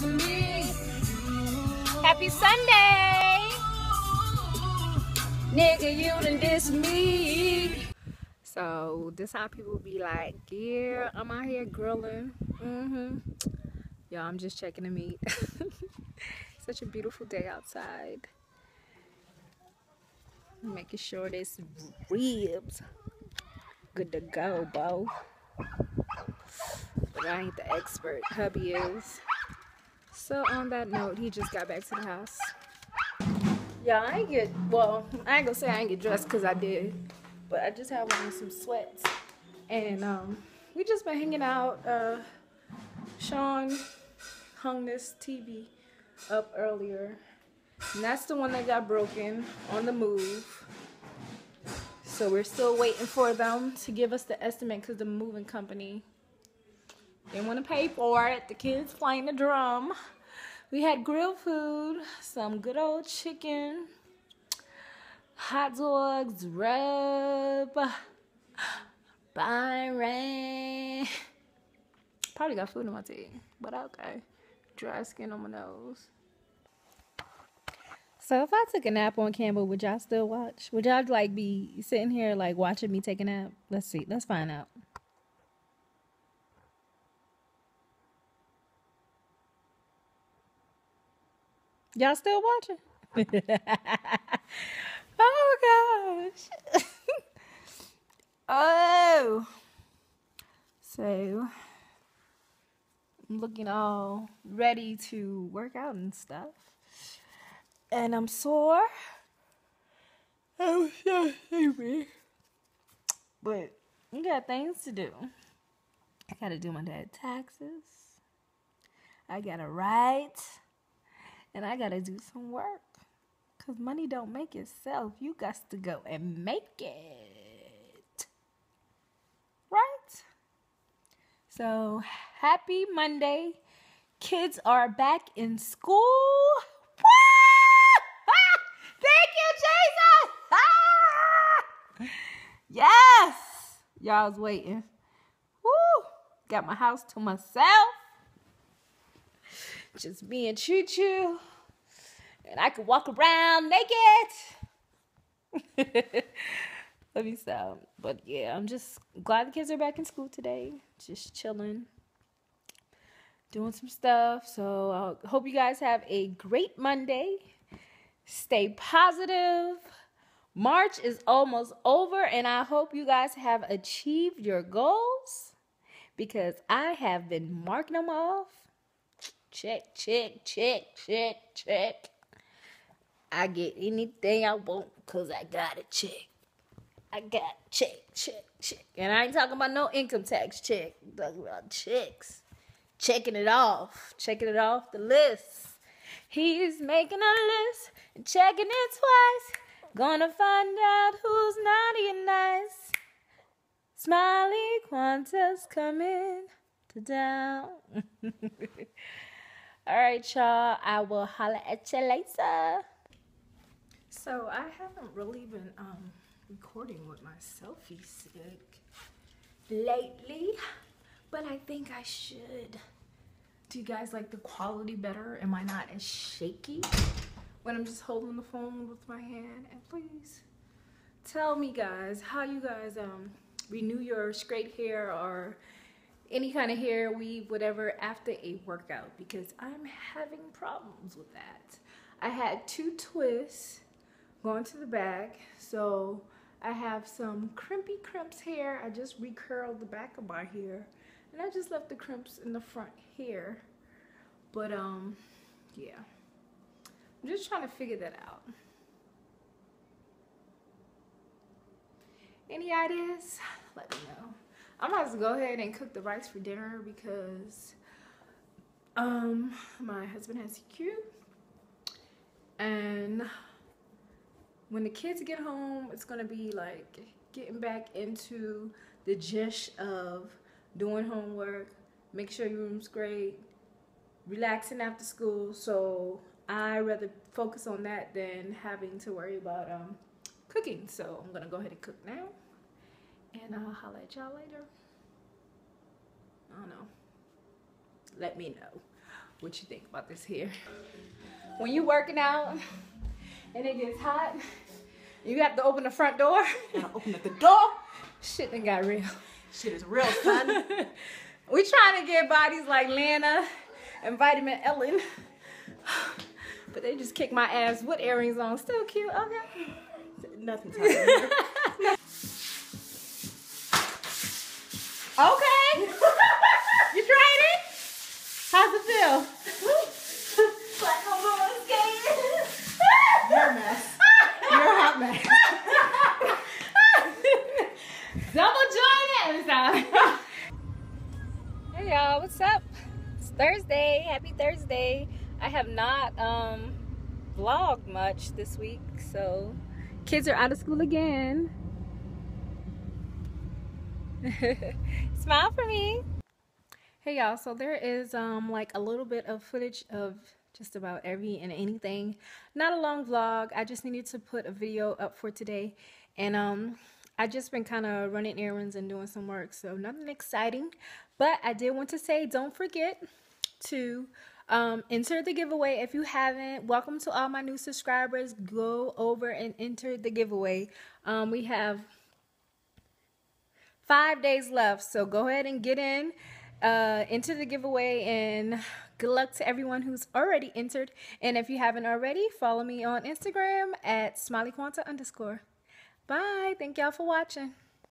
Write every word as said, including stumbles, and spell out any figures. to me. Happy Sunday! Nigga, you done diss me. So this how people be like, yeah, I'm out here grilling. Mm-hmm. Y'all, I'm just checking the meat. Such a beautiful day outside. Making sure this ribs good to go, bo. But I ain't the expert. Hubby is. So on that note, he just got back to the house. Yeah, I ain't get, well, I ain't gonna say I ain't get dressed because I did. But I just had on some sweats. And um, we just been hanging out. Uh, Shawn hung this T V up earlier. And that's the one that got broken on the move. So we're still waiting for them to give us the estimate because the moving company didn't want to pay for it. The kids playing the drum. We had grilled food, some good old chicken, hot dogs, rub, Byron. Probably got food in my teeth, but okay. Dry skin on my nose. So if I took a nap on Campbell, would y'all still watch? Would y'all like be sitting here like watching me take a nap? Let's see. Let's find out. Y'all still watching? Oh gosh. Oh. So I'm looking all ready to work out and stuff. And I'm sore. I'm so sleepy. But we got things to do. I gotta do my dad's taxes. I gotta write. And I gotta do some work. Cause money don't make itself. You got to go and make it. Right? So happy Monday. Kids are back in school. Yes! Y'all was waiting. Woo! Got my house to myself. Just me and Choo Choo. And I could walk around naked. Let me stop. But yeah, I'm just glad the kids are back in school today. Just chilling. Doing some stuff. So I hope you guys have a great Monday. Stay positive. March is almost over, and I hope you guys have achieved your goals because I have been marking them off. Check, check, check, check, check. I get anything I want because I got a check. I got check, check, check. And I ain't talking about no income tax check. I'm talking about checks. Checking it off. Checking it off the list. He's making a list and checking it twice. Gonna find out who's naughty and nice. Smiley Quanta's coming to town. Alright, y'all. I will holla at you later. So, I haven't really been um, recording with my selfie stick lately, but I think I should. Do you guys like the quality better? Am I not as shaky when I'm just holding the phone with my hand? And please tell me, guys, how you guys um, renew your straight hair or any kind of hair, weave, whatever, after a workout, because I'm having problems with that. I had two twists going to the back, so I have some crimpy crimps hair. I just recurled the back of my hair, and I just left the crimps in the front here. But, um, yeah. I'm just trying to figure that out. Any ideas? Let me know. I'm about to go ahead and cook the rice for dinner because um, my husband has T Q. And when the kids get home, it's going to be like getting back into the gist of doing homework, make sure your room's great, relaxing after school. So I'd rather focus on that than having to worry about um, cooking. So I'm going to go ahead and cook now. And I'll holler at y'all later. I don't know. Let me know. what you think about this hair. When you working out and it gets hot, you have to open the front door. You gotta open up the door. Shit done got real. Shit is real, son. We trying to get bodies like Lana and Vitamin Ellen. But they just kicked my ass with earrings on. Still cute, okay. Nothing's happening. Okay. You tried it? How's it feel? Like I'm going skating. You're a mess. You're a hot mess. Double join every time. Hey y'all, what's up? It's Thursday. Happy Thursday. I have not um vlogged much this week, so kids are out of school again. Smile for me. Hey y'all, so there is um like a little bit of footage of just about every and anything. Not a long vlog. I just needed to put a video up for today, and um I just been kind of running errands and doing some work, so nothing exciting. But I did want to say, don't forget to Um, enter the giveaway if you haven't. Welcome to all my new subscribers. Go over and enter the giveaway. Um, we have five days left, so go ahead and get in. Uh, enter the giveaway, and good luck to everyone who's already entered. And if you haven't already, follow me on Instagram at Smiley Quanta underscore. Bye. Thank y'all for watching.